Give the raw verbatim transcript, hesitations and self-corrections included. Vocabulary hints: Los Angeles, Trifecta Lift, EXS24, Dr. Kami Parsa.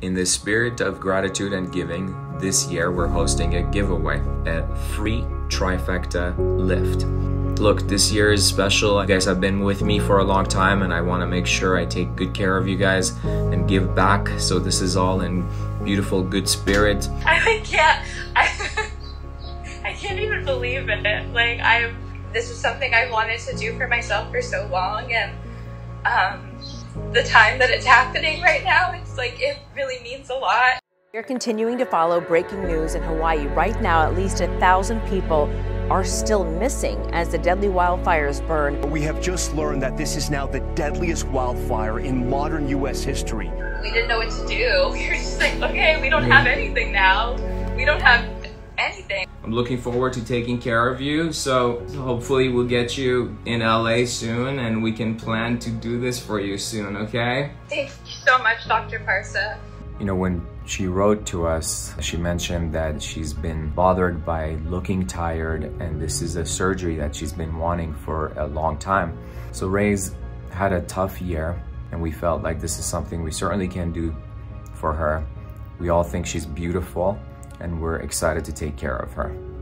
In the spirit of gratitude and giving, this year we're hosting a giveaway, a free Trifecta Lift. Look, this year is special. You guys have been with me for a long time, and I want to make sure I take good care of you guys and give back. So this is all in beautiful, good spirit. I can't, I, I can't even believe in it. Like, I've, this is something I wanted to do for myself for so long, and um, the time that it's happening right now, it's like, it really means a lot. You're continuing to follow breaking news in Hawaii. Right now, at least a thousand people are still missing as the deadly wildfires burn. We have just learned that this is now the deadliest wildfire in modern U S history. We didn't know what to do. We were just like, okay, we don't have anything now. We don't have anything. I'm looking forward to taking care of you. So hopefully we'll get you in L A soon, and we can plan to do this for you soon, okay? Thank you so much, Doctor Parsa. You know, when she wrote to us, she mentioned that she's been bothered by looking tired, and this is a surgery that she's been wanting for a long time. So Rae's had a tough year, and we felt like this is something we certainly can do for her. We all think she's beautiful, and we're excited to take care of her.